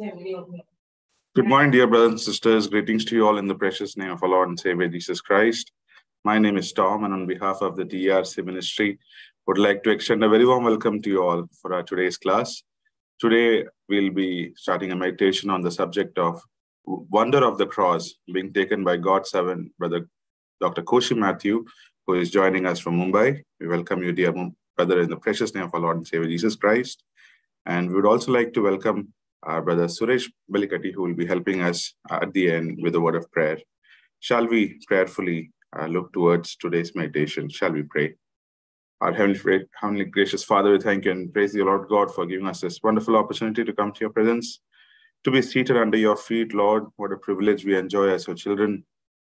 Good morning, dear brothers and sisters. Greetings to you all in the precious name of our Lord and Savior Jesus Christ. My name is Tom, and on behalf of the TERC Ministry, would like to extend a very warm welcome to you all for our today's class. Today, we'll be starting a meditation on the subject of Wonder of the Cross, being taken by God's servant, Brother Dr. Koshy Mathew, who is joining us from Mumbai. We welcome you, dear brother, in the precious name of our Lord and Savior Jesus Christ. And we would also like to welcome our brother Suresh Belikati, who will be helping us at the end with a word of prayer. Shall we prayerfully look towards today's meditation? Shall we pray? Our Heavenly Gracious Father, we thank you and praise the Lord God for giving us this wonderful opportunity to come to your presence, to be seated under your feet, Lord. What a privilege we enjoy as your children,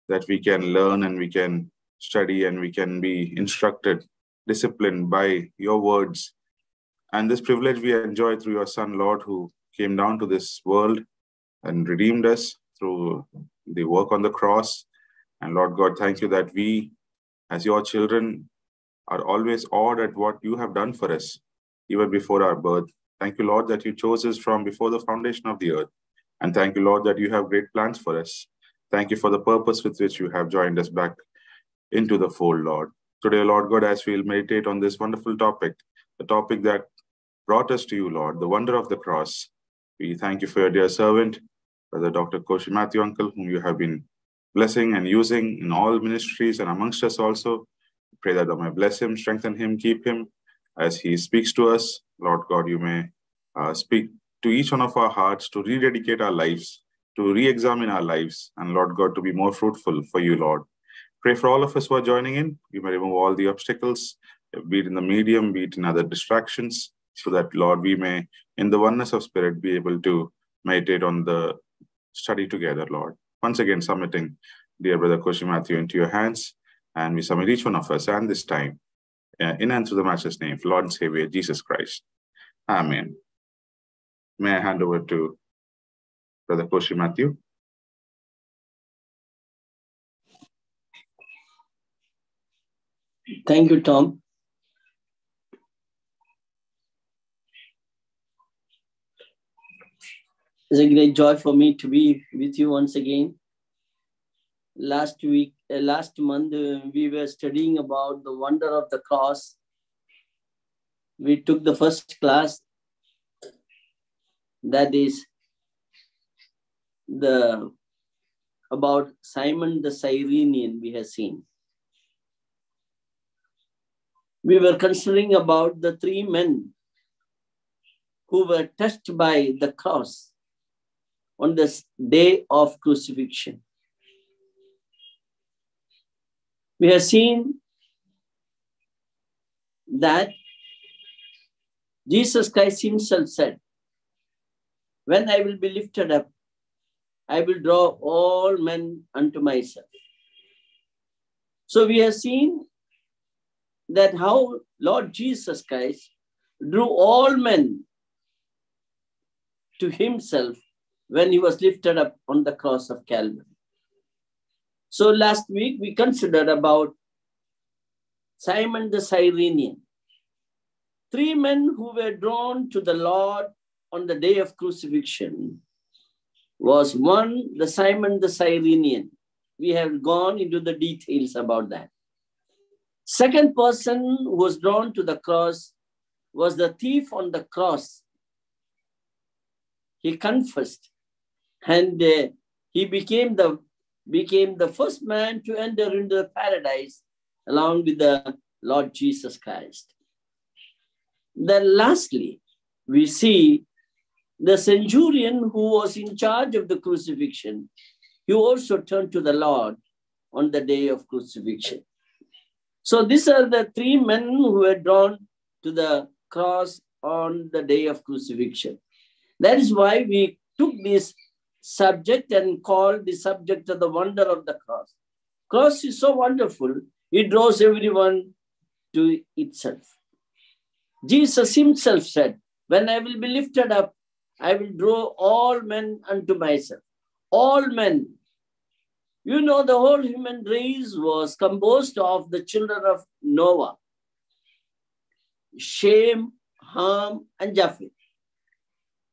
that we can learn and we can study and we can be instructed, disciplined by your words. And this privilege we enjoy through your Son, Lord, who came down to this world and redeemed us through the work on the cross. And Lord God, thank you that we, as your children, are always awed at what you have done for us, even before our birth. Thank you, Lord, that you chose us from before the foundation of the earth. And thank you, Lord, that you have great plans for us. Thank you for the purpose with which you have joined us back into the fold, Lord. Today, Lord God, as we'll meditate on this wonderful topic, the topic that brought us to you, Lord, the wonder of the cross, we thank you for your dear servant, Brother Dr. Koshy Mathew, Uncle, whom you have been blessing and using in all ministries and amongst us also. Pray that thou may bless him, strengthen him, keep him as he speaks to us. Lord God, you may speak to each one of our hearts to rededicate our lives, to re-examine our lives, and Lord God, to be more fruitful for you, Lord. Pray for all of us who are joining in. You may remove all the obstacles, be it in the medium, be it in other distractions, so that, Lord, we may, in the oneness of spirit, be able to meditate on the study together, Lord. Once again, submitting, dear Brother Koshy Mathew, into your hands, and we submit each one of us, and this time, in and through the Master's name, Lord and Savior, Jesus Christ. Amen. May I hand over to Brother Koshy Mathew? Thank you, Tom. It's a great joy for me to be with you once again. Last month, we were studying about the wonder of the cross. We took the first class, that is about Simon the Cyrenian we have seen. We were considering about the three men who were touched by the cross on the day of crucifixion. We have seen that Jesus Christ himself said, "When I will be lifted up, I will draw all men unto myself." So we have seen that how Lord Jesus Christ drew all men to himself when he was lifted up on the cross of Calvary. So last week we considered about Simon the Cyrenian. Three men who were drawn to the Lord on the day of crucifixion was one, the Simon the Cyrenian. We have gone into the details about that. Second person who was drawn to the cross was the thief on the cross. He confessed. And he became the first man to enter into the paradise along with the Lord Jesus Christ. Then lastly, we see the centurion who was in charge of the crucifixion. He also turned to the Lord on the day of crucifixion. So these are the three men who were drawn to the cross on the day of crucifixion. That is why we took this subject and called the subject of the wonder of the cross. Cross is so wonderful, it draws everyone to itself. Jesus himself said, "When I will be lifted up, I will draw all men unto myself." All men. You know, the whole human race was composed of the children of Noah, Shem, Ham, and Japheth.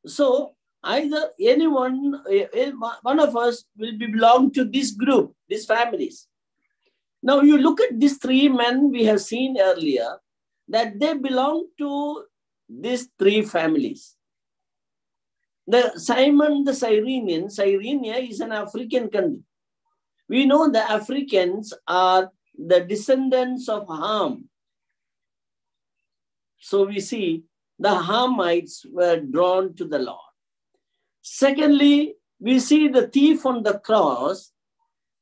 So either anyone, one of us will be belong to this group, these families. Now you look at these three men we have seen earlier, that they belong to these three families. The Simon the Cyrenian, Cyrenia is an African country. We know the Africans are the descendants of Ham. So we see the Hamites were drawn to the Lord. Secondly, we see the thief on the cross.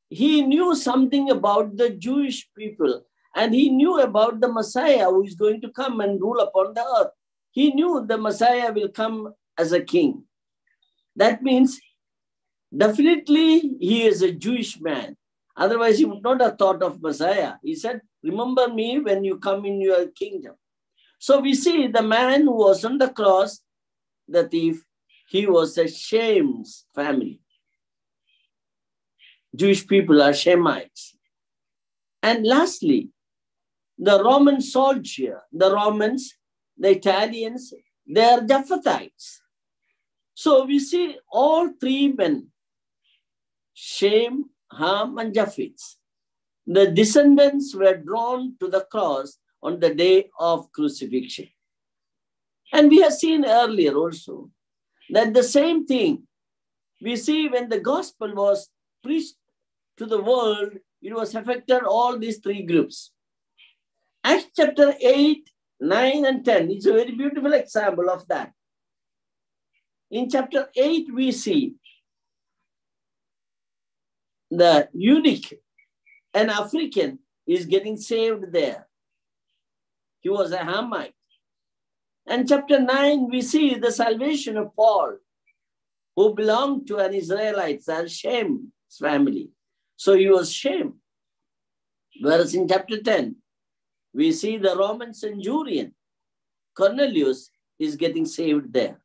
He knew something about the Jewish people and he knew about the Messiah who is going to come and rule upon the earth. He knew the Messiah will come as a king. That means definitely he is a Jewish man. Otherwise, he would not have thought of Messiah. He said, remember me when you come in your kingdom. So we see the man who was on the cross, the thief, he was a Shem's family. Jewish people are Shemites. And lastly, the Roman soldier, the Romans, the Italians, they are Japhethites. So we see all three men, Shem, Ham and Japheth. The descendants were drawn to the cross on the day of crucifixion. And we have seen earlier also that the same thing we see when the gospel was preached to the world, it was affected all these three groups. Acts chapter 8, 9 and 10 is a very beautiful example of that. In chapter 8, we see the eunuch, an African, is getting saved there. He was a Hamite. And chapter 9, we see the salvation of Paul, who belonged to an Israelite, Shem's family. So he was Shem. Whereas in chapter 10, we see the Roman centurion, Cornelius, is getting saved there.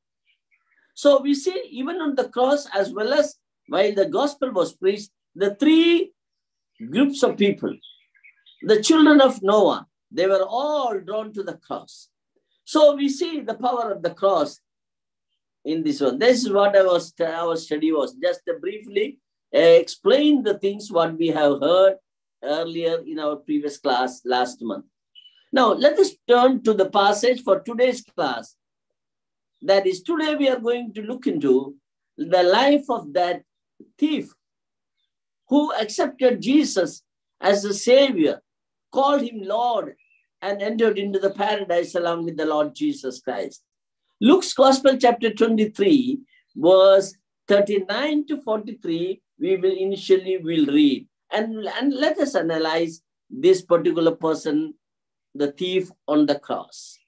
So we see even on the cross as well as while the gospel was preached, the three groups of people, the children of Noah, they were all drawn to the cross. So we see the power of the cross in this one. This is what our study was. Just briefly explain the things what we have heard earlier in our previous class last month. Now let us turn to the passage for today's class. That is, today we are going to look into the life of that thief who accepted Jesus as the Savior, called him Lord, and entered into the paradise along with the Lord Jesus Christ. Luke's Gospel chapter 23, verse 39 to 43, we'll read. And let us analyze this particular person, the thief on the cross.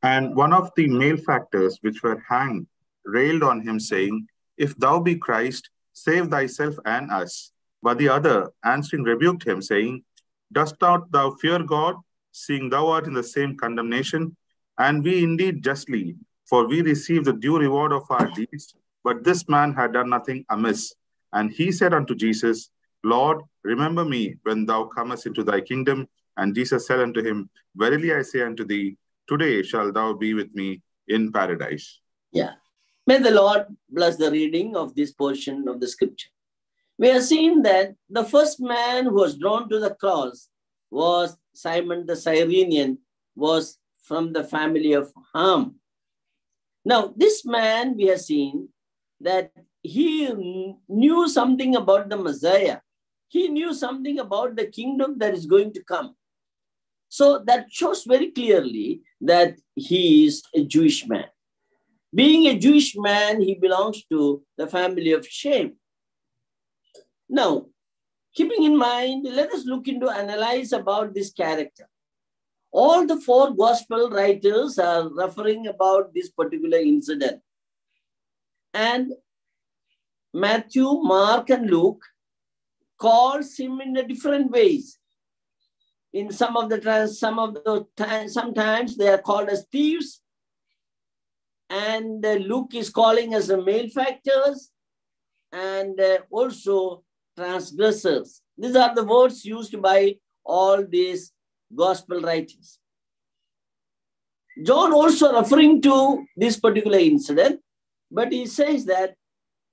And one of the malefactors which were hanged railed on him, saying, "If thou be Christ, save thyself and us." But the other answering rebuked him, saying, "Dost not thou fear God, seeing thou art in the same condemnation? And we indeed justly, for we receive the due reward of our deeds. But this man had done nothing amiss." And he said unto Jesus, "Lord, remember me when thou comest into thy kingdom." And Jesus said unto him, "Verily I say unto thee, today shall thou be with me in paradise." Yeah. May the Lord bless the reading of this portion of the scripture. We have seen that the first man who was drawn to the cross was Simon the Cyrenian, was from the family of Ham. Now, this man we have seen that he knew something about the Messiah. He knew something about the kingdom that is going to come. So that shows very clearly that he is a Jewish man. Being a Jewish man, he belongs to the family of Shem. Now, keeping in mind, let us look into analyze about this character. All the four gospel writers are referring about this particular incident. And Matthew, Mark, and Luke calls him in a different ways. In sometimes they are called as thieves, and Luke is calling as the malefactors, and also transgressors. These are the words used by all these gospel writers. John also referring to this particular incident But he says that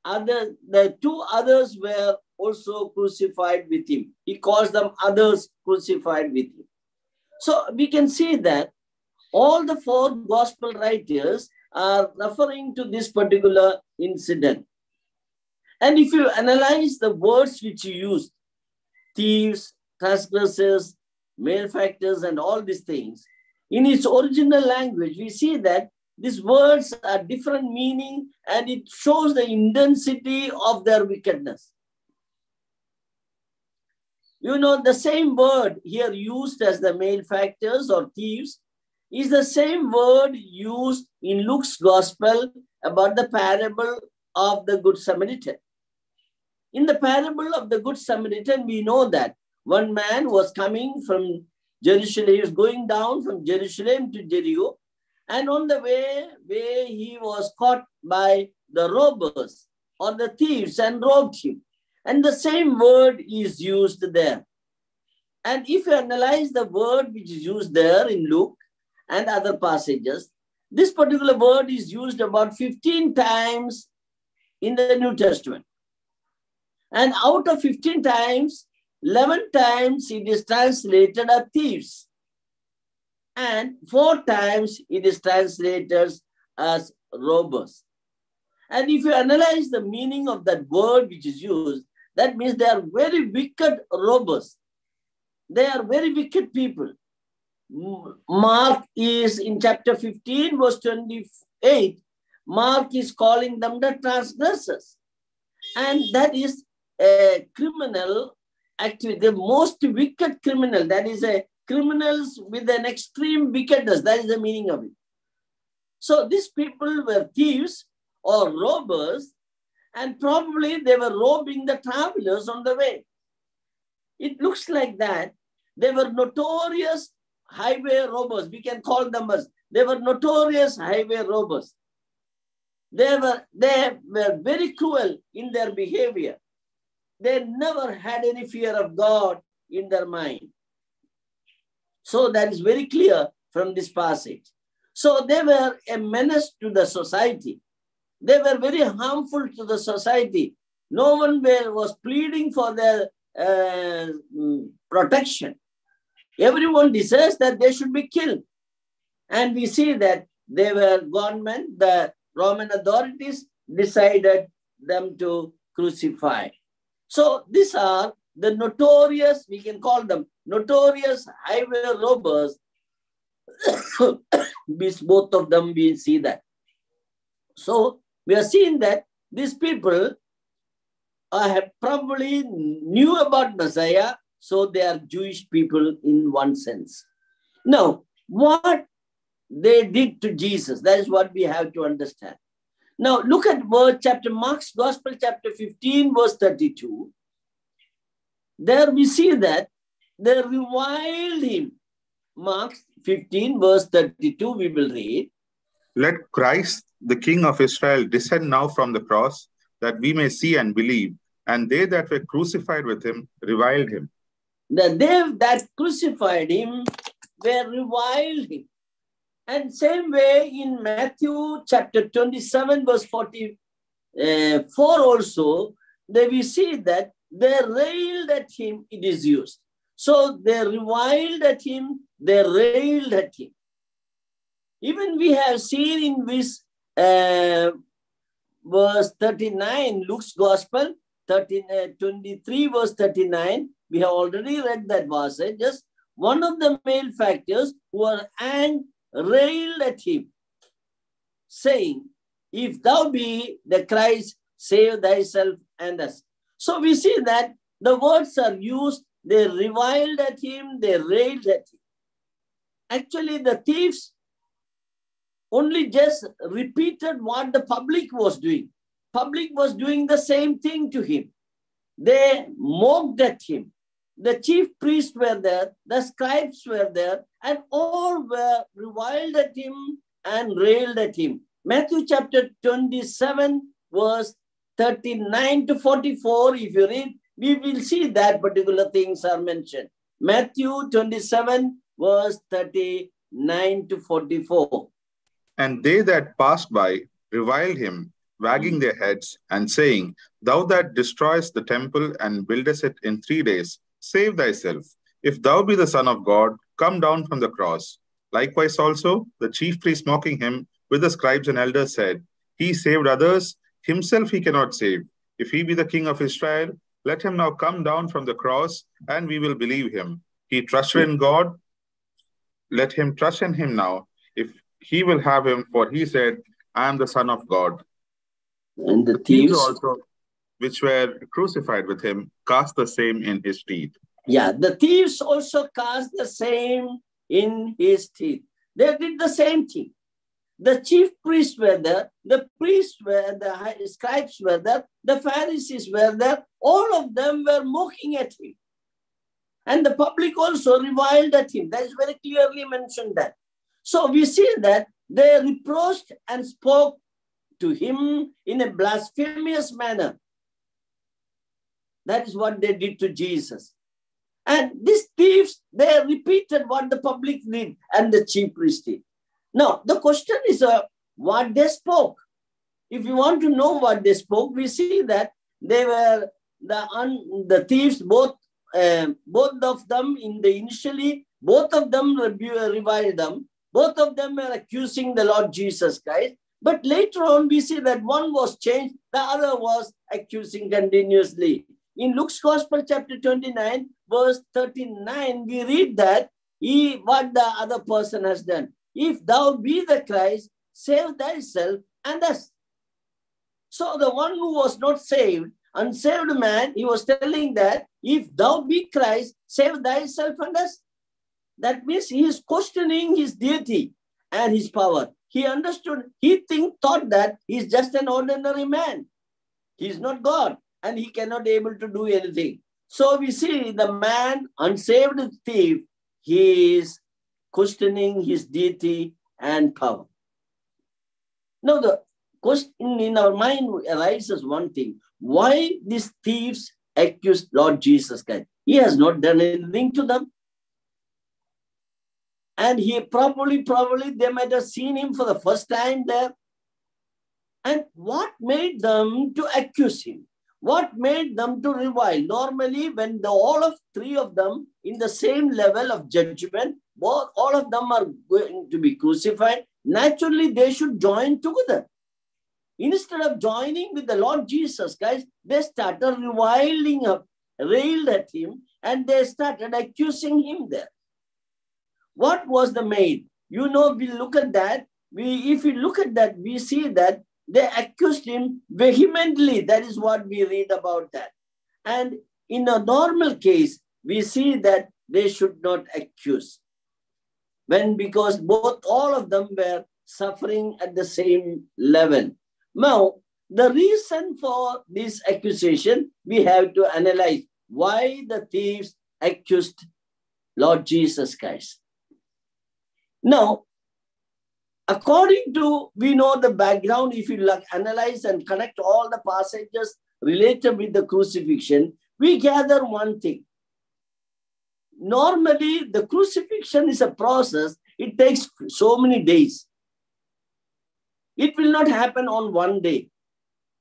the two others were also crucified with him. He calls them others crucified with him. So we can see that all the four gospel writers are referring to this particular incident. And if you analyze the words which you use, thieves, transgressors, malefactors, and all these things, in its original language, we see that these words are different meaning, and it shows the intensity of their wickedness. You know, the same word here used as the malefactors or thieves is the same word used in Luke's gospel about the parable of the Good Samaritan. In the parable of the Good Samaritan, we know that one man was coming from Jerusalem, he was going down from Jerusalem to Jericho, and on the way he was caught by the robbers or the thieves and robbed him. And the same word is used there. And if you analyze the word which is used there in Luke and other passages, this particular word is used about 15 times in the New Testament. And out of 15 times, 11 times it is translated as thieves. And 4 times it is translated as robbers. And if you analyze the meaning of that word which is used, that means they are very wicked robbers. They are very wicked people. Mark is in chapter 15, verse 28. Mark is calling them the transgressors. And that is a criminal activity, the most wicked criminal. That is a criminals with an extreme wickedness. That is the meaning of it. So these people were thieves or robbers, and probably they were robbing the travelers on the way. It looks like that. They were notorious highway robbers. We can call them as they were notorious highway robbers. They were very cruel in their behavior. They never had any fear of God in their mind. So that is very clear from this passage. So they were a menace to the society. They were very harmful to the society. No one was pleading for their protection. Everyone deserves that they should be killed. And we see that they were government, the Roman authorities decided them to crucify. So these are the notorious, we can call them notorious highway robbers. Both of them, we see that. So we are seeing that these people have probably knew about Messiah, so they are Jewish people in one sense. Now, what they did to Jesus, that is what we have to understand. Now, look at Mark's Gospel, chapter 15, verse 32. There we see that they reviled him. Mark 15, verse 32, we will read. Let Christ, the King of Israel, descend now from the cross, that we may see and believe. And they that were crucified with him reviled him. They that crucified him were reviled him. And same way in Matthew chapter 27, verse 44 also, there we see that they railed at him, it is used. So they reviled at him, they railed at him. Even we have seen in this verse 39, Luke's Gospel, 23 verse 39, we have already read that verse. Just one of the malefactors who were railed at him, saying, if thou be the Christ, save thyself and us. So we see that the words are used, they reviled at him, they railed at him. Actually, the thieves only just repeated what the public was doing. Public was doing the same thing to him. They mocked at him. The chief priests were there, the scribes were there, and all were reviled at him and railed at him. Matthew chapter 27, verse 39 to 44, if you read, we will see that particular things are mentioned. Matthew 27, verse 39 to 44. And they that passed by reviled him, wagging their heads and saying, "Thou that destroyest the temple and buildest it in 3 days, save thyself. If thou be the Son of God, come down from the cross." Likewise also, the chief priest, mocking him with the scribes and elders, said, "He saved others, himself he cannot save. If he be the King of Israel, let him now come down from the cross, and we will believe him. He trusted in God, let him trust in him now, if he will have him, for he said, I am the Son of God." And the thieves also, which were crucified with him, cast the same in his teeth. Yeah, the thieves also cast the same in his teeth. They did the same thing. The chief priests were there, the priests were there, the scribes were there, the Pharisees were there. All of them were mocking at him. And the public also reviled at him. That is very clearly mentioned that. So we see that they reproached and spoke to him in a blasphemous manner. That is what they did to Jesus. And these thieves, they repeated what the public did and the chief priest did. Now, the question is what they spoke. If you want to know what they spoke, we see that they were the thieves, both of them initially, both of them reviled them. Both of them were accusing the Lord Jesus Christ. But later on, we see that one was changed, the other was accusing continuously. In Luke's Gospel, chapter 29, verse 39, we read that what the other person has done. "If thou be the Christ, save thyself and us." So the one who was not saved, unsaved man, he was telling that, if thou be Christ, save thyself and us. That means he is questioning his deity and his power. He understood, he thought that he is just an ordinary man. He is not God and he cannot able to do anything. So we see the man, unsaved thief, he is questioning his deity and power. Now the question in our mind arises one thing. Why these thieves accused Lord Jesus Christ? He has not done anything to them. And he probably they might have seen him for the first time there. And what made them to accuse him? What made them to revile? Normally, when all three of them in the same level of judgment, all of them are going to be crucified, naturally they should join together. Instead of joining with the Lord Jesus Christ, they started reviling him, railed at him, and they started accusing him there. What was the main? You know, we look at that. If we look at that, we see that they accused him vehemently. That is what we read about that. And in a normal case, we see that they should not accuse. Because all of them were suffering at the same level. Now, the reason for this accusation, we have to analyze why the thieves accused Lord Jesus Christ. Now, according to, we know the background, if you analyze and connect all the passages related with the crucifixion, we gather one thing. Normally, the crucifixion is a process. It takes so many days. It will not happen on one day.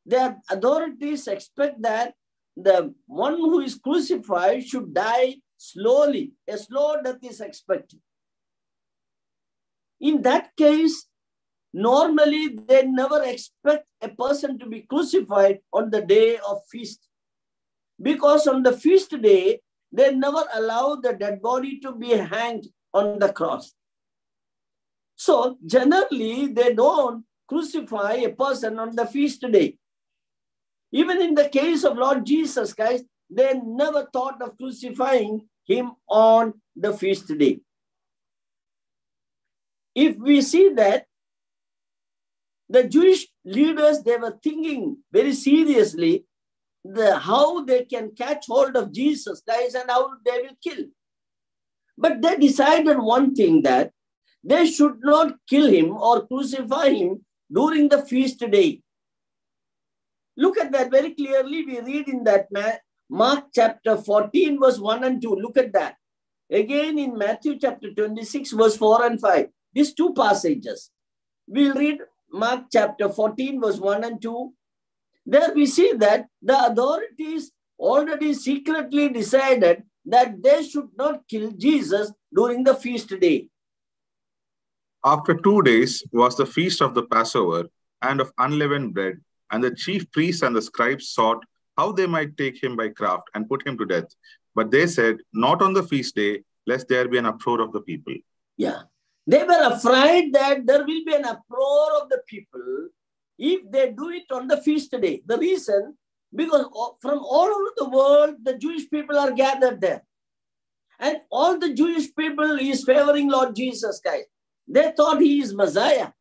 The authorities expect that the one who is crucified should die slowly. A slow death is expected. In that case, normally they never expect a person to be crucified on the day of feast. Because on the feast day, they never allow the dead body to be hanged on the cross. So generally, they don't crucify a person on the feast day. Even in the case of Lord Jesus Christ, they never thought of crucifying him on the feast day. If we see that, the Jewish leaders, they were thinking very seriously how they can catch hold of Jesus Christ and how they will kill. But they decided one thing, that they should not kill him or crucify him during the feast day. Look at that very clearly. We read in that Mark chapter 14, verse 1 and 2. Look at that. Again in Matthew chapter 26, verse 4 and 5. These two passages. We'll read Mark chapter 14, verse 1 and 2, there we see that the authorities already secretly decided that they should not kill Jesus during the feast day. After 2 days was the feast of the Passover and of unleavened bread, and the chief priests and the scribes sought how they might take him by craft and put him to death. But they said, not on the feast day, lest there be an uproar of the people. Yeah. They were afraid that there will be an uproar of the people if they do it on the feast day. The reason, because from all over the world, the Jewish people are gathered there. And all the Jewish people is favoring Lord Jesus Christ. They thought he is Messiah.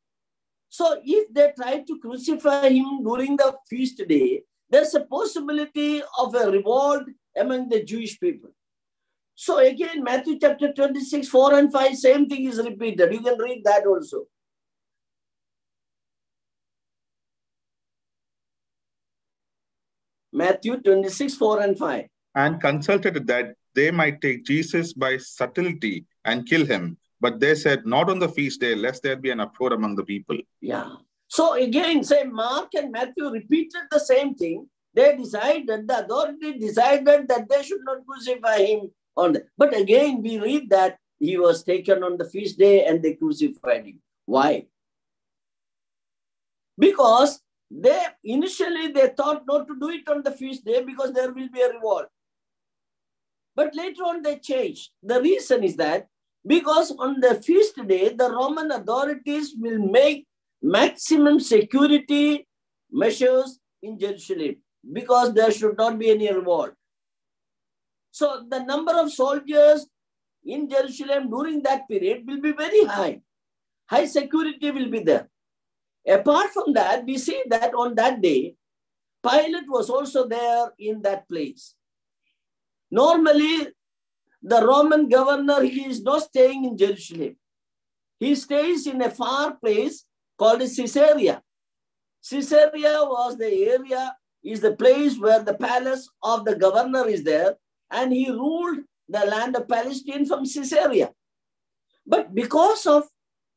So if they try to crucify him during the feast day, there's a possibility of a revolt among the Jewish people. So again, Matthew chapter 26, 4 and 5, same thing is repeated. You can read that also. Matthew 26, 4 and 5. And consulted that they might take Jesus by subtlety and kill him. But they said, not on the feast day, lest there be an uproar among the people. Yeah. So again, say Mark and Matthew repeated the same thing. They decided, the authority decided that they should not crucify him on that. But again, we read that he was taken on the feast day and they crucified him. Why? Because initially they thought not to do it on the feast day because there will be a revolt. But later on they changed. The reason is that because on the feast day, the Roman authorities will make maximum security measures in Jerusalem, because there should not be any revolt. So the number of soldiers in Jerusalem during that period will be very high. High security will be there. Apart from that, we see that on that day, Pilate was also there in that place. Normally, the Roman governor, he is not staying in Jerusalem. He stays in a far place called Caesarea. Caesarea was the area, is the place where the palace of the governor is there, and he ruled the land of Palestine from Caesarea. But because of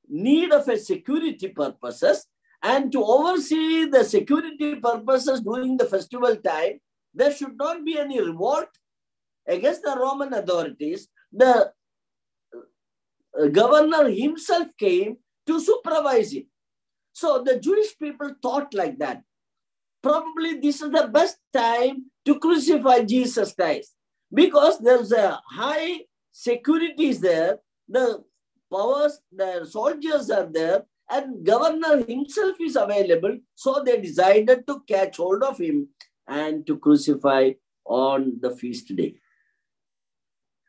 need of a security purposes and to oversee the security purposes during the festival time, there should not be any revolt against the Roman authorities. The governor himself came to supervise it. So the Jewish people thought like that. Probably this is the best time to crucify Jesus Christ, because there's a high security is there. The powers, the soldiers are there, and governor himself is available. So they decided to catch hold of him and to crucify on the feast day.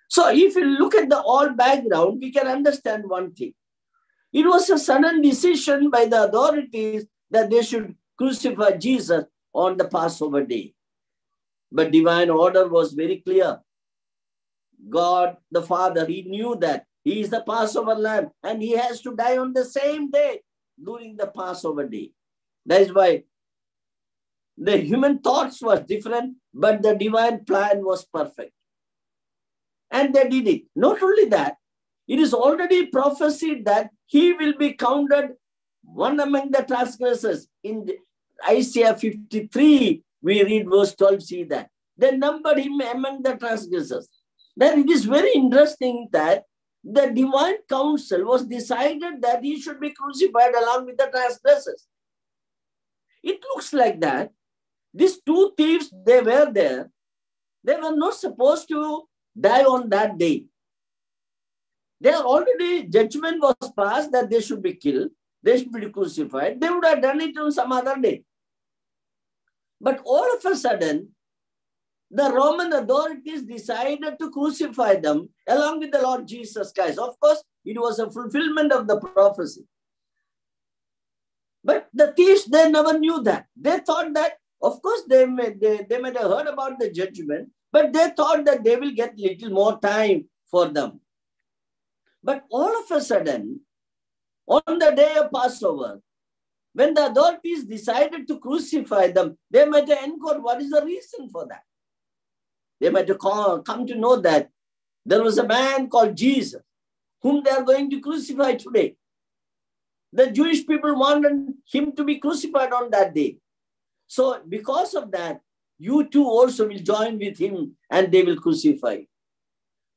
So if you look at the all background, we can understand one thing. It was a sudden decision by the authorities that they should crucify Jesus on the Passover day. But divine order was very clear. God the Father, he knew that he is the Passover lamb and he has to die on the same day during the Passover day. That is why the human thoughts was different, but the divine plan was perfect. And they did it. Not only that, it is already prophesied that he will be counted one among the transgressors. In Isaiah 53, we read verse 12, see that. They numbered him among the transgressors. Then it is very interesting that the divine council was decided that he should be crucified along with the transgressors. It looks like that. These two thieves, they were there. They were not supposed to die on that day. There already judgment was passed that they should be killed. They should be crucified. They would have done it on some other day. But all of a sudden, the Roman authorities decided to crucify them along with the Lord Jesus Christ. Of course, it was a fulfillment of the prophecy. But the thieves, they never knew that. They thought that, of course, they might have heard about the judgment, but they thought that they will get little more time for them. But all of a sudden, on the day of Passover, when the authorities decided to crucify them, they might have enquired what is the reason for that. They might have come to know that there was a man called Jesus, whom they are going to crucify today. The Jewish people wanted him to be crucified on that day. So because of that, you too also will join with him and they will crucify.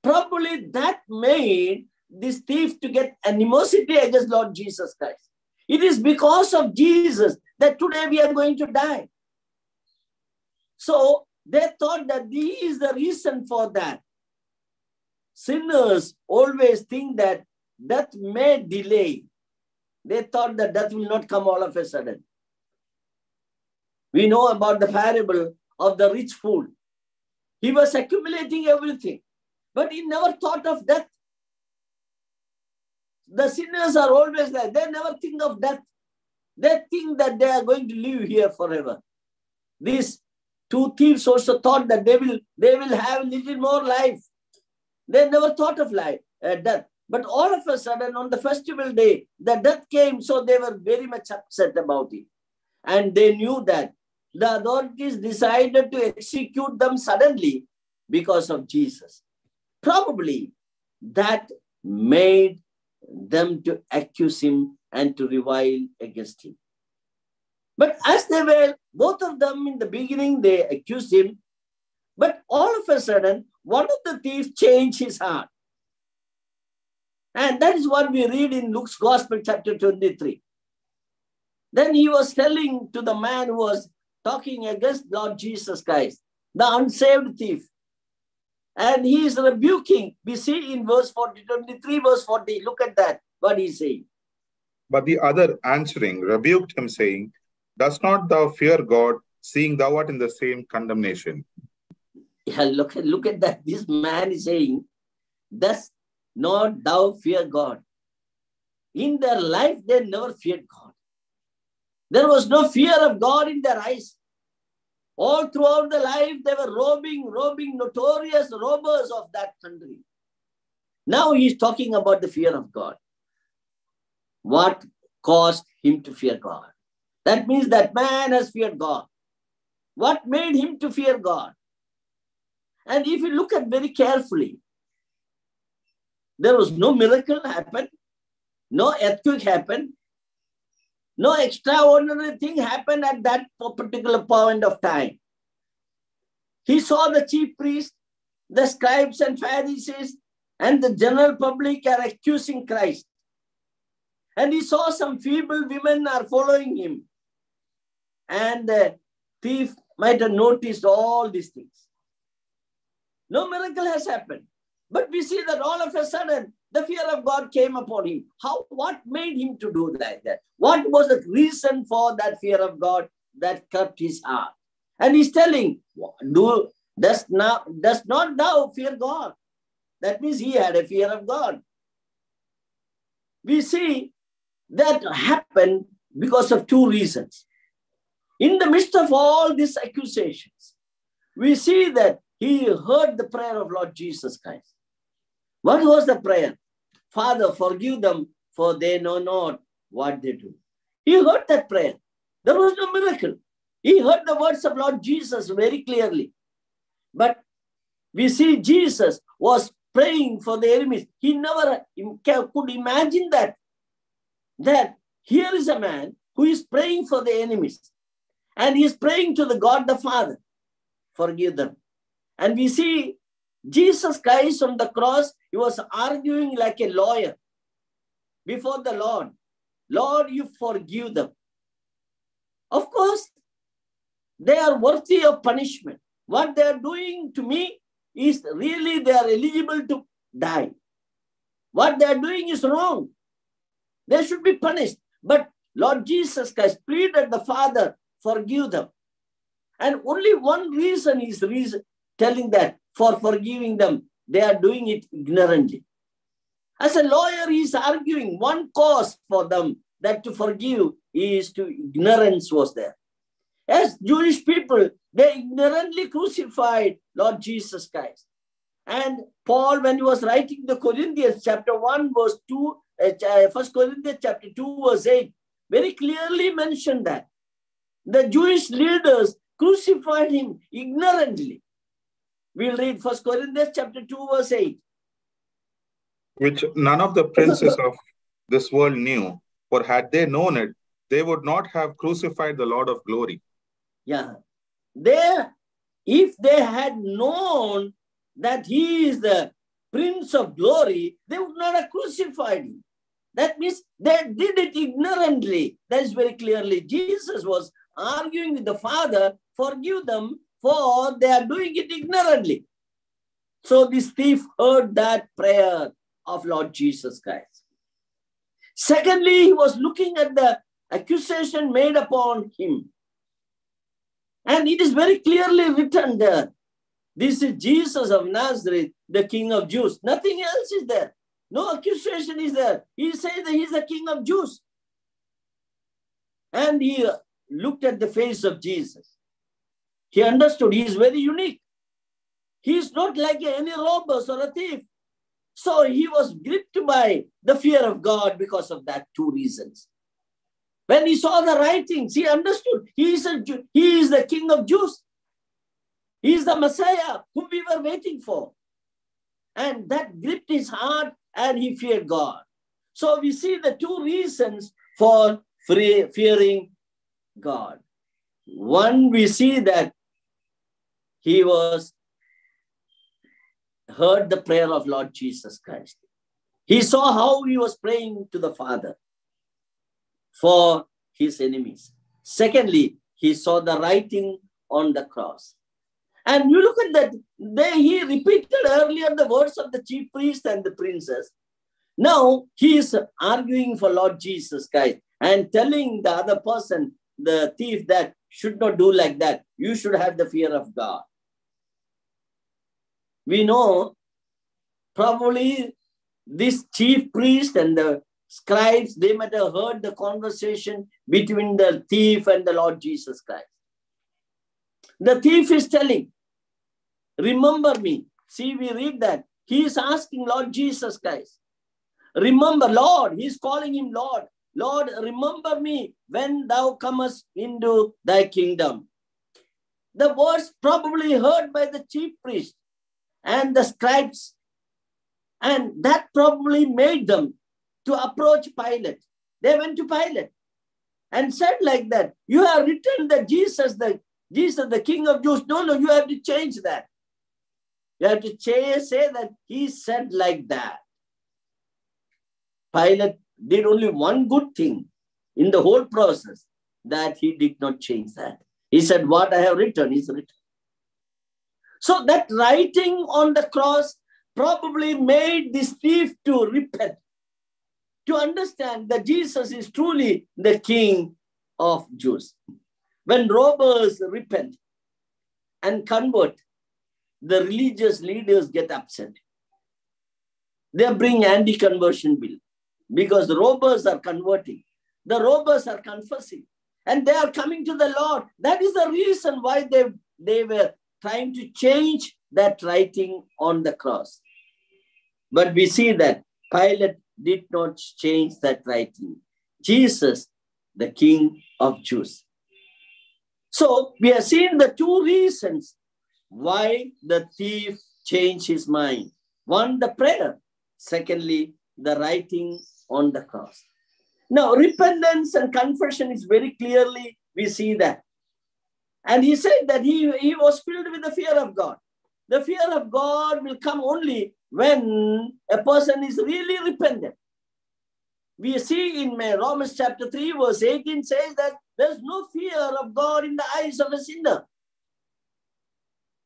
Probably that made this thief to get animosity against Lord Jesus Christ. It is because of Jesus that today we are going to die. So they thought that this is the reason for that. Sinners always think that death may delay. They thought that death will not come all of a sudden. We know about the parable of the rich fool. He was accumulating everything, but he never thought of death. The sinners are always like, they never think of death. They think that they are going to live here forever. These two thieves also thought that they will have a little more life. They never thought of death. But all of a sudden, on the festival day, the death came, so they were very much upset about it. And they knew that the authorities decided to execute them suddenly because of Jesus. Probably that made them to accuse him and to revile against him. But as they were, both of them in the beginning, they accused him. But all of a sudden, one of the thieves changed his heart. And that is what we read in Luke's Gospel, chapter 23. Then he was telling to the man who was talking against Lord Jesus Christ, the unsaved thief. And he is rebuking. We see in verse 40, 23, verse 40. Look at that, what he is saying. But the other answering rebuked him, saying, "Dost not thou fear God, seeing thou art in the same condemnation?" Yeah, look at that. This man is saying, "Dost not thou fear God?" In their life, they never feared God. There was no fear of God in their eyes. All throughout the life, they were robbing, notorious robbers of that country. Now he's talking about the fear of God. What caused him to fear God? That means that man has feared God. What made him to fear God? And if you look at very carefully, there was no miracle happened, no earthquake happened, no extraordinary thing happened at that particular point of time. He saw the chief priests, the scribes and Pharisees, and the general public are accusing Christ. And he saw some feeble women are following him. And the thief might have noticed all these things. No miracle has happened. But we see that all of a sudden, the fear of God came upon him. What made him to do like that? What was the reason for that fear of God that cut his heart? And he's telling, dost not thou fear God? That means he had a fear of God. We see that happened because of two reasons. In the midst of all these accusations, we see that he heard the prayer of Lord Jesus Christ. What was the prayer? Father, forgive them, for they know not what they do. He heard that prayer. There was no miracle. He heard the words of Lord Jesus very clearly. But we see Jesus was praying for the enemies. He never could imagine that here is a man who is praying for the enemies. And he is praying to the God the Father, forgive them. And we see Jesus Christ on the cross, he was arguing like a lawyer before the Lord. Lord, you forgive them. Of course, they are worthy of punishment. What they are doing to me is really they are eligible to die. What they are doing is wrong. They should be punished. But Lord Jesus Christ pleaded the Father, forgive them. And only one reason is telling that for forgiving them, they are doing it ignorantly. As a lawyer, he is arguing one cause for them, that to forgive is to ignorance was there. As Jewish people, they ignorantly crucified Lord Jesus Christ. And Paul, when he was writing the Corinthians, chapter 1, verse 2, 1 Corinthians chapter 2, verse 8, very clearly mentioned that. The Jewish leaders crucified him ignorantly. We'll read 1 Corinthians chapter 2, verse 8. Which none of the princes of this world knew, For had they known it, they would not have crucified the Lord of glory. Yeah. If they had known that he is the Prince of glory, they would not have crucified him. That means they did it ignorantly. That is very clearly. Jesus was arguing with the Father, forgive them, for they are doing it ignorantly. So this thief heard that prayer of Lord Jesus Christ. Secondly, he was looking at the accusation made upon him. And it is very clearly written there. This is Jesus of Nazareth, the King of Jews. Nothing else is there. No accusation is there. He says that he's the King of Jews. And he looked at the face of Jesus. He understood he is very unique. He is not like any robbers or a thief. So he was gripped by the fear of God because of that two reasons. When he saw the writings, he understood he is the King of Jews. He is the Messiah whom we were waiting for. And that gripped his heart and he feared God. So we see the two reasons for fearing God. One, we see that he heard the prayer of Lord Jesus Christ. He saw how he was praying to the Father for his enemies. Secondly, he saw the writing on the cross. And you look at that, he repeated earlier the words of the chief priest and the princes. Now he is arguing for Lord Jesus Christ and telling the other person, the thief, that should not do like that. You should have the fear of God. We know probably this chief priest and the scribes, they might have heard the conversation between the thief and the Lord Jesus Christ. The thief is telling, remember me. See, we read that. He is asking Lord Jesus Christ, remember, Lord. He is calling him Lord. Lord, remember me when thou comest into thy kingdom. The words probably heard by the chief priest and the scribes. And that probably made them to approach Pilate. They went to Pilate and said like that, you have written that Jesus, the King of Jews. No, you have to change that. You have to say that he said like that. Pilate did only one good thing in the whole process, that he did not change that. He said, what I have written is written. So that writing on the cross probably made this thief to repent, to understand that Jesus is truly the King of Jews. When robbers repent and convert, the religious leaders get upset. They bring anti-conversion bill because the robbers are converting. The robbers are confessing and they are coming to the Lord. That is the reason why they were trying to change that writing on the cross. But we see that Pilate did not change that writing. Jesus, the King of Jews. So we have seen the two reasons why the thief changed his mind. One, the prayer. Secondly, the writing on the cross. Now, repentance and confession is very clearly, we see that. And he said that he was filled with the fear of God. The fear of God will come only when a person is really repentant. We see in Romans chapter 3, verse 18 says that there's no fear of God in the eyes of a sinner.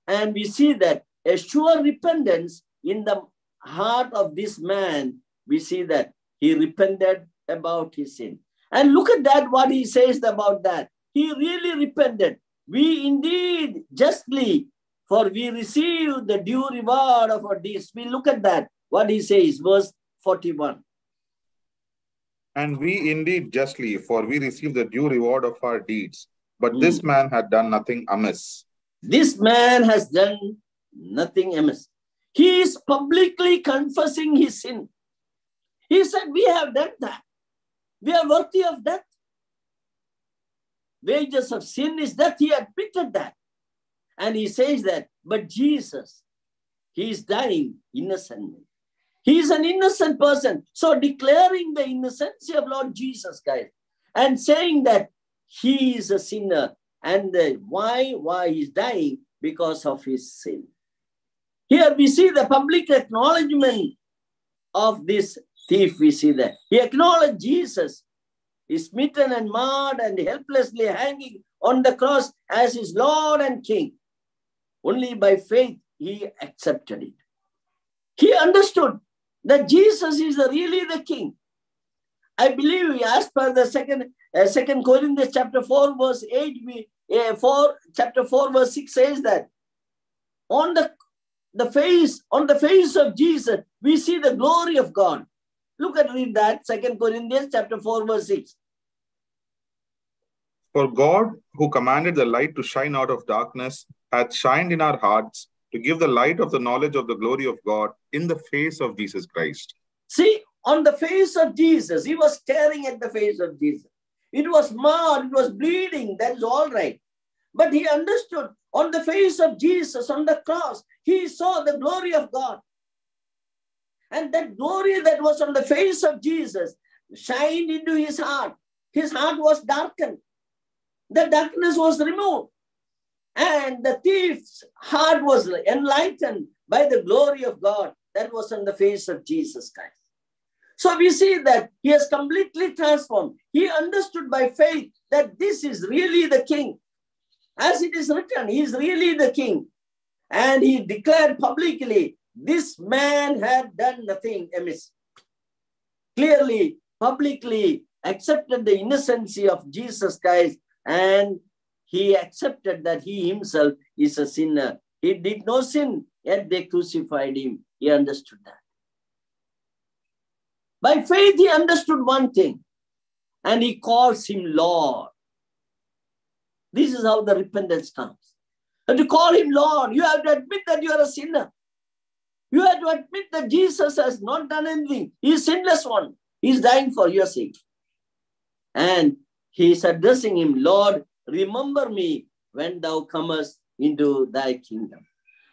And we see that a sure repentance in the heart of this man, we see that he repented about his sin. And look at that, what he says about that. He really repented. We indeed justly, for we receive the due reward of our deeds. We look at that, what he says, verse 41. And we indeed justly, for we receive the due reward of our deeds. But this man had done nothing amiss. This man has done nothing amiss. He is publicly confessing his sin. He said, we have done that. We are worthy of death. Wages of sin is death. He admitted that. And he says that, but Jesus, he is dying innocently. He is an innocent person. So declaring the innocency of Lord Jesus Christ and saying that he is a sinner and why he is dying because of his sin. Here we see the public acknowledgement of this thief. We see that he acknowledged Jesus is smitten and marred and helplessly hanging on the cross as his Lord and King. Only by faith he accepted it. He understood that Jesus is really the King. I believe, as per the second Corinthians chapter 4 verse 8, chapter 4 verse 6 says that on the face of Jesus we see the glory of God. Read that, 2 Corinthians chapter 4 verse 6. For God, who commanded the light to shine out of darkness, hath shined in our hearts to give the light of the knowledge of the glory of God in the face of Jesus Christ. See, on the face of Jesus, he was staring at the face of Jesus. It was marred, it was bleeding, that is all right. But he understood on the face of Jesus, on the cross, he saw the glory of God. And that glory that was on the face of Jesus shined into his heart. His heart was darkened. The darkness was removed. And the thief's heart was enlightened by the glory of God that was on the face of Jesus Christ. So we see that he has completely transformed. He understood by faith that this is really the King. As it is written, he is really the King. And he declared publicly, this man had done nothing amiss. Clearly, publicly accepted the innocency of Jesus Christ, and he accepted that he himself is a sinner. He did no sin, yet they crucified him. He understood that. By faith, he understood one thing, and he calls him Lord. This is how the repentance comes. And to call him Lord, you have to admit that you are a sinner. You have to admit that Jesus has not done anything. He is a sinless one. He is dying for your sake. And he is addressing him, Lord, remember me when thou comest into thy kingdom.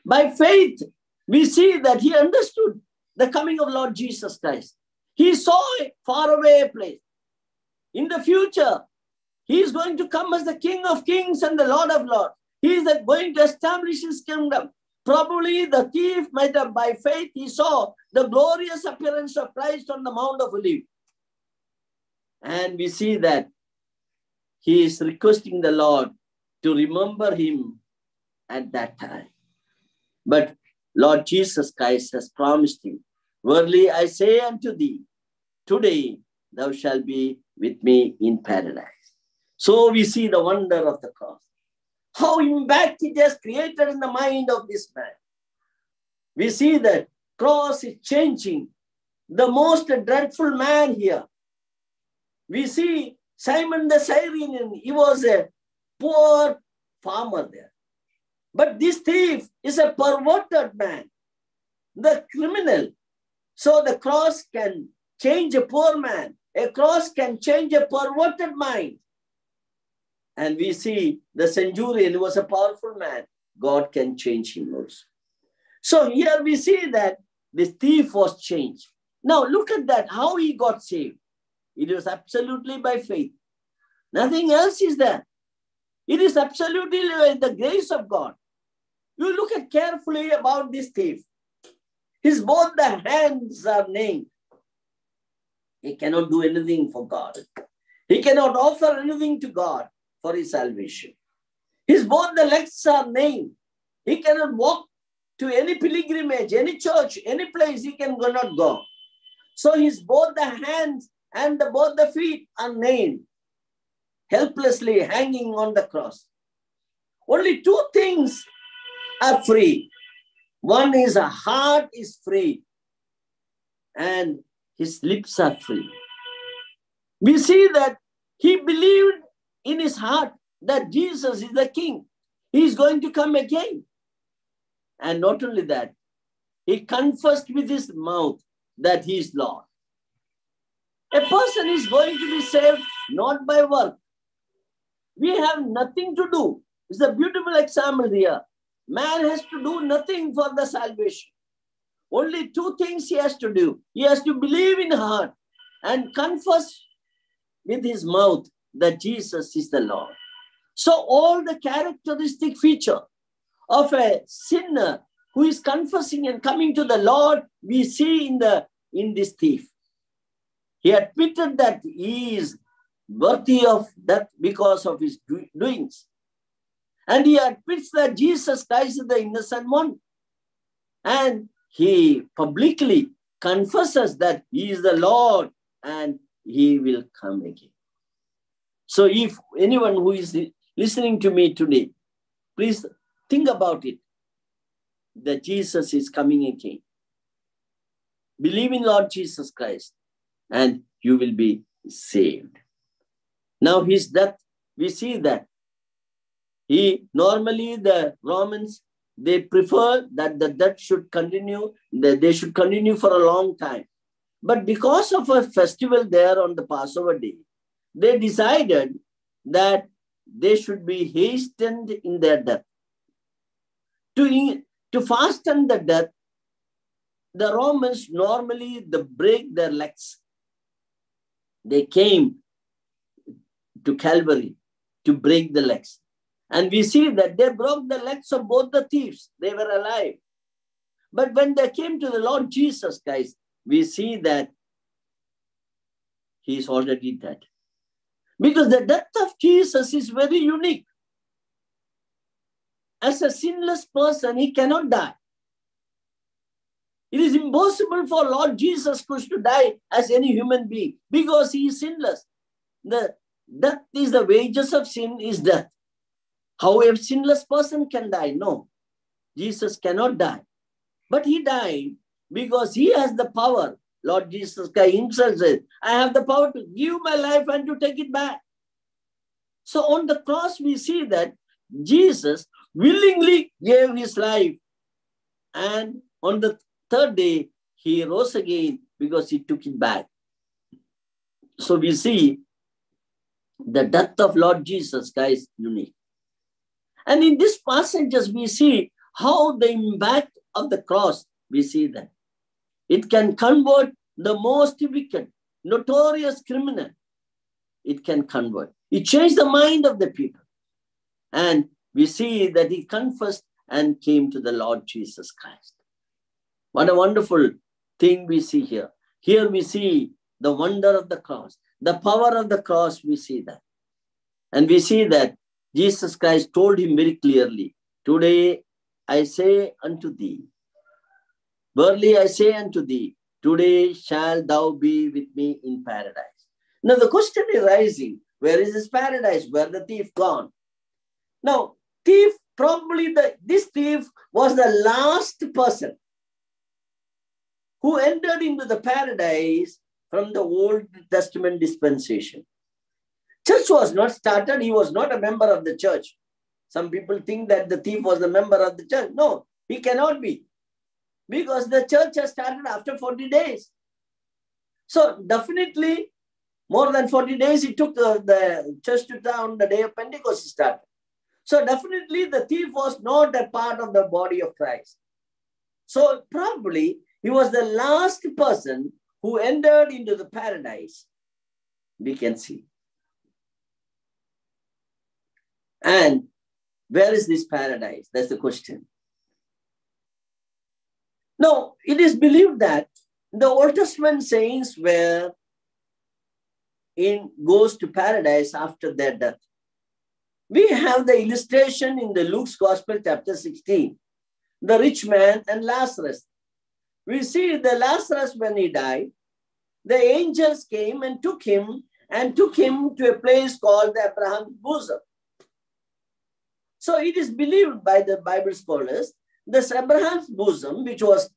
By faith, we see that he understood the coming of Lord Jesus Christ. He saw a faraway place. In the future, he is going to come as the King of Kings and the Lord of Lords. He is going to establish his kingdom. Probably the thief might have, by faith, he saw the glorious appearance of Christ on the Mount of Olives. And we see that he is requesting the Lord to remember him at that time. But Lord Jesus Christ has promised him, verily I say unto thee, today thou shalt be with me in paradise. So we see the wonder of the cross. How impact it has created in the mind of this man. We see that cross is changing the most dreadful man here. We see Simon the Cyrenian, he was a poor farmer there. But this thief is a perverted man, the criminal. So the cross can change a poor man. A cross can change a perverted mind. And we see the centurion was a powerful man. God can change him also. So here we see that the thief was changed. Now look at that, how he got saved. It was absolutely by faith. Nothing else is there. It is absolutely the grace of God. You look at carefully about this thief. His both the hands are named. He cannot do anything for God. He cannot offer anything to God for his salvation. His both the legs are named. He cannot walk to any pilgrimage, any church, any place he cannot go. So his both the hands and both the feet are nailed, helplessly hanging on the cross. Only two things are free. One is a heart is free and his lips are free. We see that he believed in his heart that Jesus is the King. He is going to come again. And not only that, he confessed with his mouth that he is Lord. A person is going to be saved not by work. We have nothing to do. It's a beautiful example here. Man has to do nothing for the salvation. Only two things he has to do. He has to believe in heart and confess with his mouth that Jesus is the Lord. So all the characteristic feature of a sinner who is confessing and coming to the Lord, we see in this thief. He admitted that he is worthy of that because of his doings. And he admits that Jesus Christ is the innocent one. And he publicly confesses that he is the Lord and he will come again. So if anyone who is listening to me today, please think about it, that Jesus is coming again. Believe in Lord Jesus Christ and you will be saved. Now his death, we see that. Normally the Romans, they prefer that the death should continue, that they should continue for a long time. But because of a festival there on the Passover day, they decided that they should be hastened in their death. To fasten the death, the Romans normally they break their legs. They came to Calvary to break the legs. And we see that they broke the legs of both the thieves. They were alive. But when they came to the Lord Jesus Christ, we see that he is already dead. Because the death of Jesus is very unique. As a sinless person, he cannot die. It is impossible for Lord Jesus Christ to die as any human being because he is sinless. The death is the wages of sin is death. How a sinless person can die? No, Jesus cannot die. But he died because he has the power. Lord Jesus Christ himself says, I have the power to give my life and to take it back. So on the cross, we see that Jesus willingly gave his life. And on the third day, he rose again because he took it back. So we see the death of Lord Jesus Christ unique. And in this passages, we see how the impact of the cross, we see that. It can convert the most wicked, notorious criminal. It can convert. It changed the mind of the people. And we see that he confessed and came to the Lord Jesus Christ. What a wonderful thing we see here. Here we see the wonder of the cross, the power of the cross, we see that. And we see that Jesus Christ told him very clearly, today I say unto thee, verily I say unto thee, today shall thou be with me in paradise. Now the question is rising, where is this paradise? Where the thief gone? Now thief, probably this thief was the last person who entered into the paradise from the Old Testament dispensation. Church was not started. He was not a member of the church. Some people think that the thief was a member of the church. No, he cannot be. Because the church has started after 40 days. So definitely, more than 40 days, it took the church to town the day of Pentecost started. So definitely, the thief was not a part of the body of Christ. So probably, he was the last person who entered into the paradise. We can see. And where is this paradise? That's the question. Now, it is believed that the Old Testament saints were goes to paradise after their death. We have the illustration in the Luke's Gospel, chapter 16, the rich man and Lazarus. We see the Lazarus when he died, the angels came and took him to a place called the Abraham's bosom. So it is believed by the Bible scholars, this Abraham's bosom, which was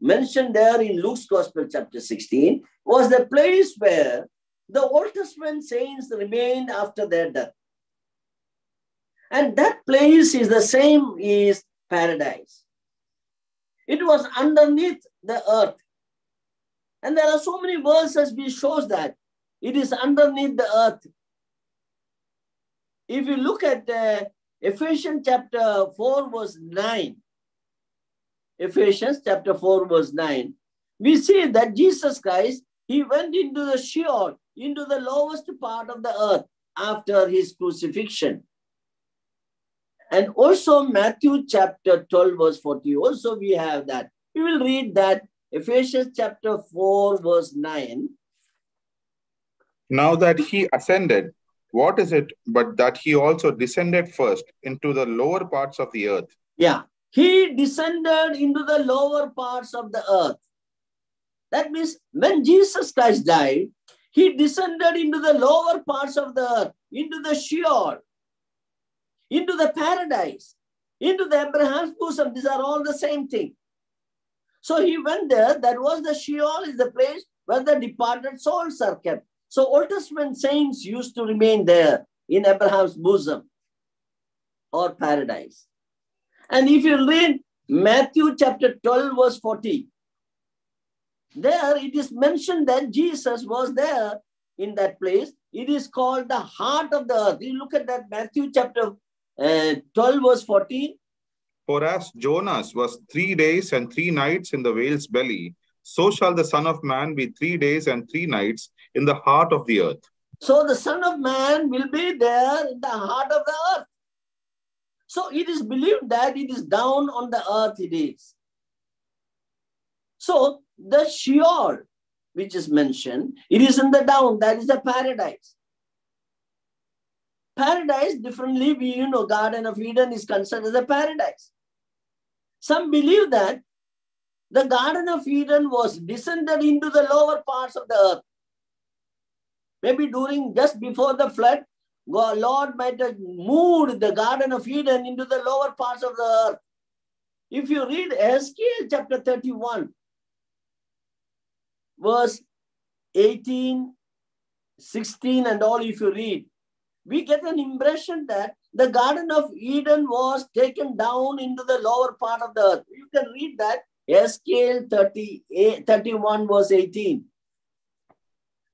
mentioned there in Luke's Gospel chapter 16, was the place where the Old Testament saints remained after their death. And that place is the same as paradise. It was underneath the earth. And there are so many verses which shows that it is underneath the earth. If you look at Ephesians chapter 4, verse 9. Ephesians chapter 4 verse 9, we see that Jesus Christ, he went into the Sheol, into the lowest part of the earth after his crucifixion. And also Matthew chapter 12 verse 40, also we have that. We will read that Ephesians chapter 4 verse 9. Now that he ascended, what is it but that he also descended first into the lower parts of the earth? Yeah, he descended into the lower parts of the earth. That means when Jesus Christ died, he descended into the lower parts of the earth, into the Sheol, into the paradise, into the Abraham's bosom. These are all the same thing. So he went there. That was the Sheol, is the place where the departed souls are kept. So Old Testament saints used to remain there in Abraham's bosom or paradise. And if you read Matthew chapter 12 verse 40, there it is mentioned that Jesus was there in that place. It is called the heart of the earth. You look at that, Matthew chapter 12 verse 14. For as Jonas was 3 days and 3 nights in the whale's belly, so shall the Son of Man be 3 days and 3 nights in the heart of the earth. So the Son of Man will be there in the heart of the earth. So it is believed that it is down on the earth it is. So the Sheol, which is mentioned, it is in the down, that is the paradise. Paradise, differently, we, you know, Garden of Eden is considered as a paradise. Some believe that the Garden of Eden was descended into the lower parts of the earth. Maybe during, just before the flood, God, Lord might have moved the Garden of Eden into the lower parts of the earth. If you read Ezekiel chapter 31, verse 18, 16 and all, if you read, we get an impression that the Garden of Eden was taken down into the lower part of the earth. You can read that, Ezekiel 31 verse 18.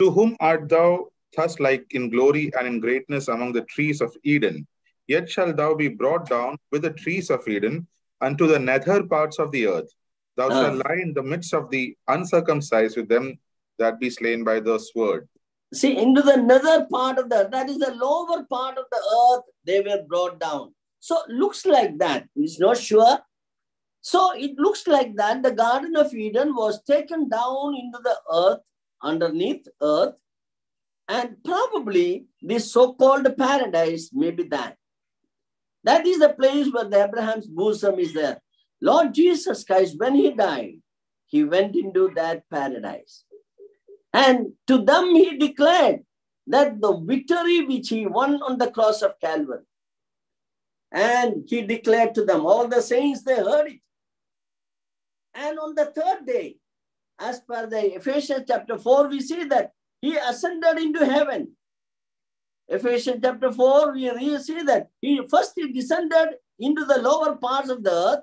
To whom art thou thus like in glory and in greatness among the trees of Eden? Yet shall thou be brought down with the trees of Eden unto the nether parts of the earth. Thou shalt lie in the midst of the uncircumcised with them that be slain by the sword. See, into the nether part of the earth, that is the lower part of the earth, they were brought down. So, looks like that. It's not sure. So, it looks like that the Garden of Eden was taken down into the earth, underneath earth, and probably this so-called paradise may be that. That is the place where the Abraham's bosom is there. Lord Jesus Christ, when he died, he went into that paradise. And to them he declared that the victory which he won on the cross of Calvary. And he declared to them, all the saints, they heard it. And on the third day, as per the Ephesians chapter 4, we see that he ascended into heaven. Ephesians chapter 4, we see that he descended into the lower parts of the earth.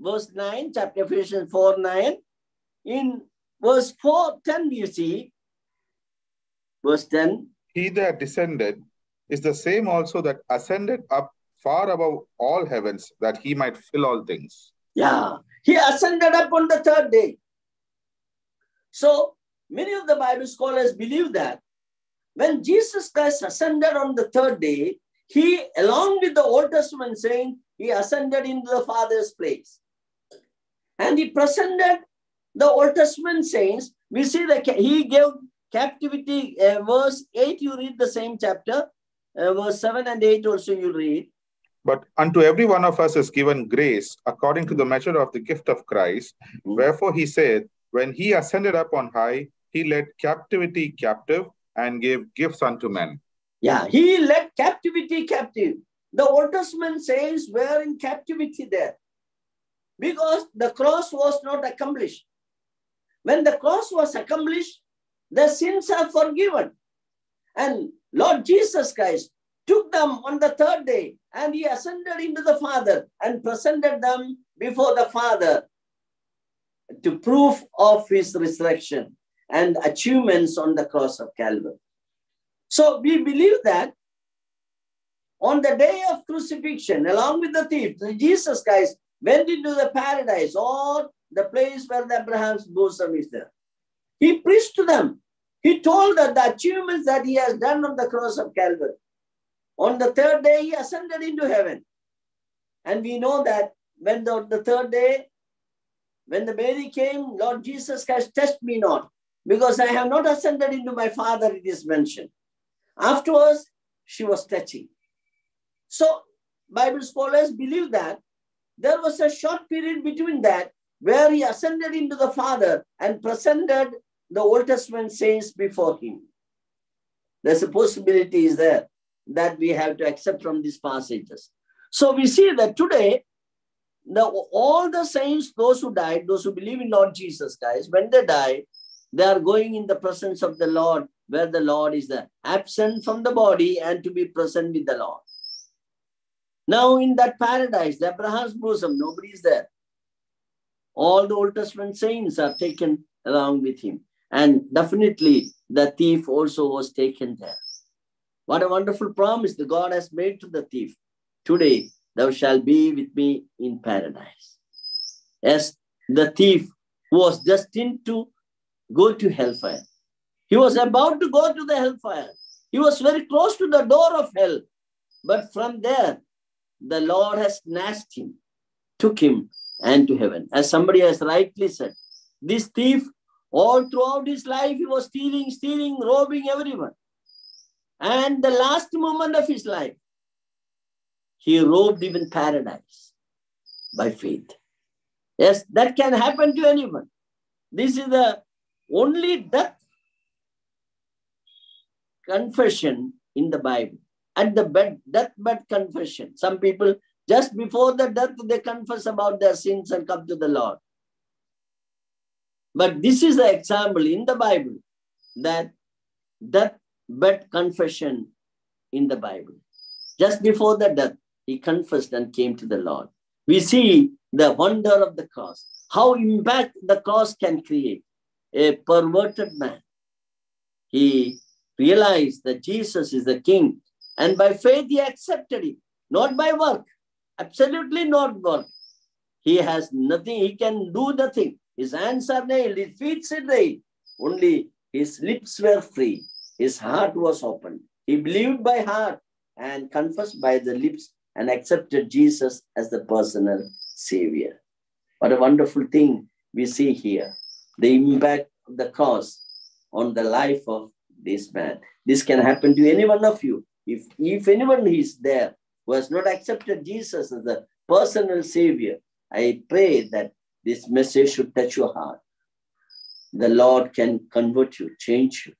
Verse 9, chapter Ephesians 4, 9. In verse 4, 10, we see. Verse 10. He that descended is the same also that ascended up far above all heavens, that he might fill all things. Yeah, he ascended up on the third day. So, many of the Bible scholars believe that when Jesus Christ ascended on the third day, he, along with the Old Testament saying, he ascended into the Father's place. And he presented the Old Testament saints. We see that he gave captivity, verse 8, you read the same chapter, verse 7 and 8 also you read. But unto every one of us is given grace according to the measure of the gift of Christ. Wherefore he said, when he ascended up on high, he led captivity captive and gave gifts unto men. Yeah, he led captivity captive. The Old Testament saints were in captivity there because the cross was not accomplished. When the cross was accomplished, the sins are forgiven. And Lord Jesus Christ took them on the third day and he ascended into the Father and presented them before the Father to proof of his resurrection and achievements on the cross of Calvary. So we believe that on the day of crucifixion, along with the thief, Jesus Christ went into the paradise or the place where the Abraham's bosom is there. He preached to them. He told them the achievements that he has done on the cross of Calvary. On the third day, he ascended into heaven. And we know that when the third day, when the Mary came, Lord Jesus Christ, test me not, because I have not ascended into my Father, it is mentioned. Afterwards, she was touching. So, Bible scholars believe that there was a short period between that where he ascended into the Father and presented the Old Testament saints before him. There's a possibility is there that we have to accept from these passages. So we see that today, all the saints, those who died, those who believe in Lord Jesus Christ, when they die, they are going in the presence of the Lord, where the Lord is there, absent from the body and to be present with the Lord. Now in that paradise, the Abraham's bosom, nobody is there. All the Old Testament saints are taken along with him. And definitely the thief also was taken there. What a wonderful promise the God has made to the thief. Today, thou shalt be with me in paradise. Yes, the thief was destined to go to hellfire. He was about to go to the hellfire. He was very close to the door of hell. But from there, the Lord has snatched him, took him, and to heaven. As somebody has rightly said, this thief, all throughout his life, he was stealing, robbing everyone. And the last moment of his life, he robbed even paradise by faith. Yes, that can happen to anyone. This is the only death confession in the Bible. At the deathbed confession. Some people, just before the death, they confess about their sins and come to the Lord. But this is the example in the Bible, that deathbed confession in the Bible. Just before the death, he confessed and came to the Lord. We see the wonder of the cross, how impact the cross can create. A perverted man, he realized that Jesus is the King. And by faith, he accepted it, not by work, absolutely not work. He has nothing, he can do nothing. His hands are nailed, his feet are nailed. Only his lips were free, his heart was open. He believed by heart and confessed by the lips and accepted Jesus as the personal Savior. What a wonderful thing we see here, the impact of the cross on the life of this man. This can happen to any one of you. If anyone is there who has not accepted Jesus as the personal Savior, I pray that this message should touch your heart. The Lord can convert you, change you.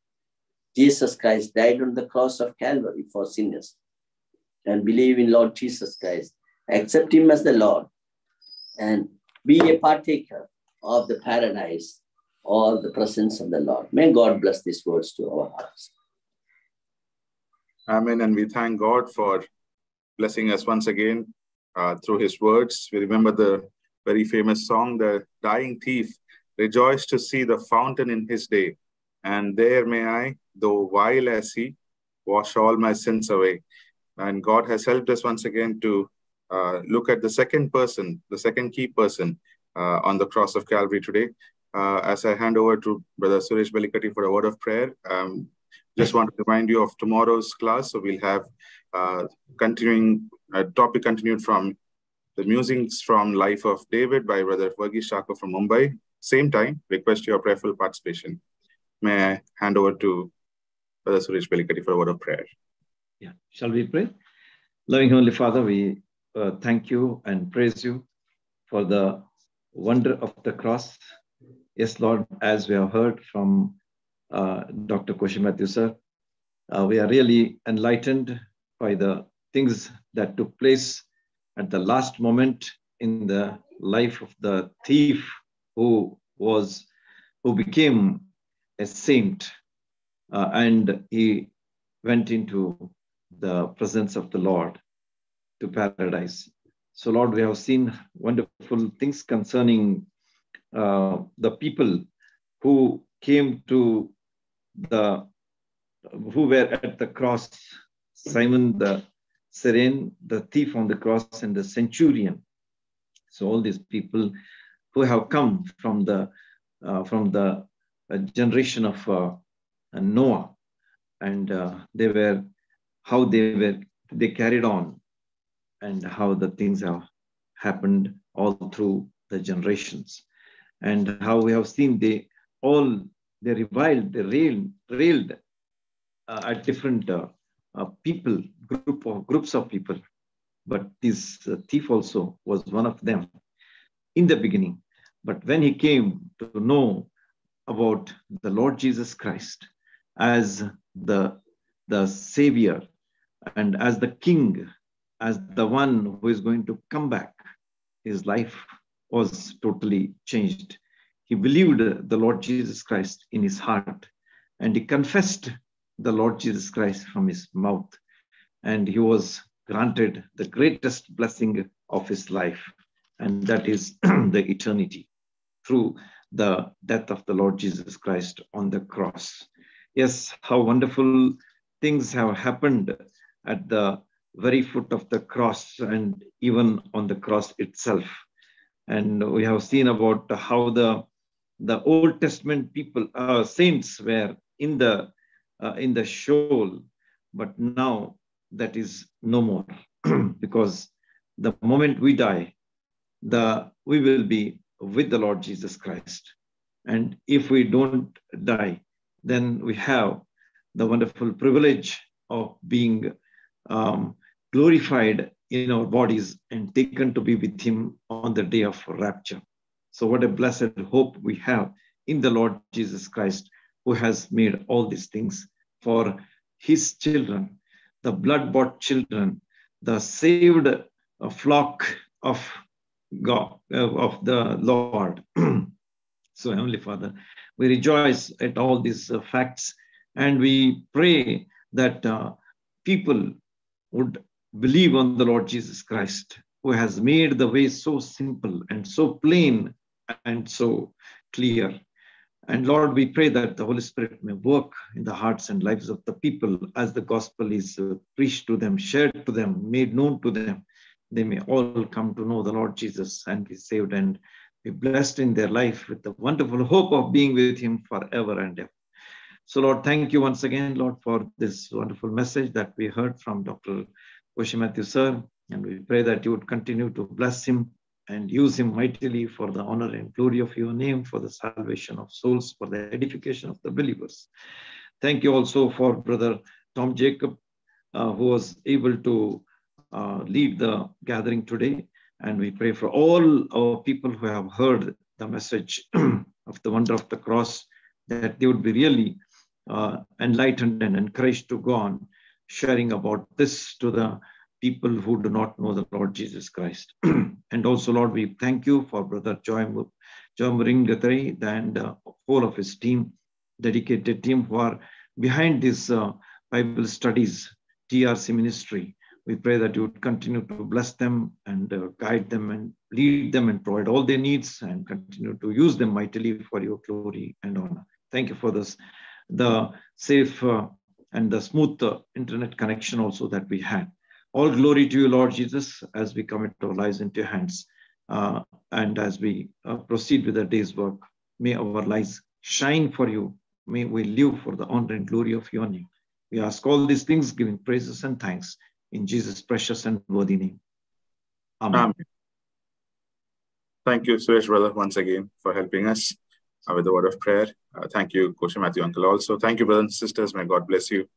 Jesus Christ died on the cross of Calvary for sinners. And believe in Lord Jesus Christ. Accept him as the Lord. And be a partaker of the paradise or the presence of the Lord. May God bless these words to our hearts. Amen. And we thank God for blessing us once again through his words. We remember the very famous song, the dying thief rejoiced to see the fountain in his day. And there may I, though vile as he, wash all my sins away. And God has helped us once again to look at the second person, the second key person on the cross of Calvary today. As I hand over to Brother Suresh Belikati for a word of prayer, just want to remind you of tomorrow's class. So we'll have topic continued from the musings from Life of David by Brother Vagish Shako from Mumbai. Same time, request your prayerful participation. May I hand over to Brother Suresh Belikati for a word of prayer. Yeah, shall we pray? Loving Heavenly Father, we thank you and praise you for the wonder of the cross. Yes, Lord, as we have heard from Dr. Koshy Mathew, sir, we are really enlightened by the things that took place at the last moment in the life of the thief who became a saint, and he went into the presence of the Lord to paradise. So, Lord, we have seen wonderful things concerning the people who came to who were at the cross, Simon the Cyrene, the thief on the cross, and the centurion. So all these people who have come from the generation of Noah, and they carried on, and how the things have happened all through the generations, and how we have seen they reviled, they railed at different people, groups of people. But this thief also was one of them in the beginning. But when he came to know about the Lord Jesus Christ as the Savior and as the King, as the one who is going to come back, his life was totally changed. He believed the Lord Jesus Christ in his heart, and he confessed the Lord Jesus Christ from his mouth, and he was granted the greatest blessing of his life, and that is the eternity through the death of the Lord Jesus Christ on the cross. Yes, how wonderful things have happened at the very foot of the cross, and even on the cross itself. And we have seen about how the Old Testament people, saints, were in the shoal, but now that is no more, because the moment we die, we will be with the Lord Jesus Christ. And if we don't die, then we have the wonderful privilege of being glorified in our bodies and taken to be with him on the day of rapture. So what a blessed hope we have in the Lord Jesus Christ, who has made all these things for his children, the blood-bought children, the saved flock of God, of the Lord. So, Heavenly Father, we rejoice at all these facts, and we pray that people would believe on the Lord Jesus Christ, who has made the way so simple and so plain and so clear. And Lord, we pray that the Holy Spirit may work in the hearts and lives of the people as the gospel is preached to them, shared to them, made known to them. They may all come to know the Lord Jesus and be saved and be blessed in their life with the wonderful hope of being with him forever and ever. So Lord, thank you once again, Lord, for this wonderful message that we heard from Dr. Koshy Mathew, sir. And we pray that you would continue to bless him and use him mightily for the honor and glory of your name, for the salvation of souls, for the edification of the believers. Thank you also for Brother Tom Jacob, who was able to lead the gathering today. And we pray for all our people who have heard the message of the wonder of the cross, that they would be really enlightened and encouraged to go on sharing about this to the people who do not know the Lord Jesus Christ. And also, Lord, we thank you for Brother Joy Maring-Gatari and all of his team, dedicated team who are behind this Bible studies, TRC ministry. We pray that you would continue to bless them and guide them and lead them and provide all their needs and continue to use them mightily for your glory and honor. Thank you for this, the safe and the smooth internet connection also that we had. All glory to you, Lord Jesus, as we commit our lives into your hands and as we proceed with the day's work. May our lives shine for you. May we live for the honor and glory of your name. We ask all these things, giving praises and thanks in Jesus' precious and worthy name. Amen. Thank you, Suresh brother, once again for helping us with the word of prayer. Thank you, Koshy Mathew uncle also. Thank you, brothers and sisters. May God bless you.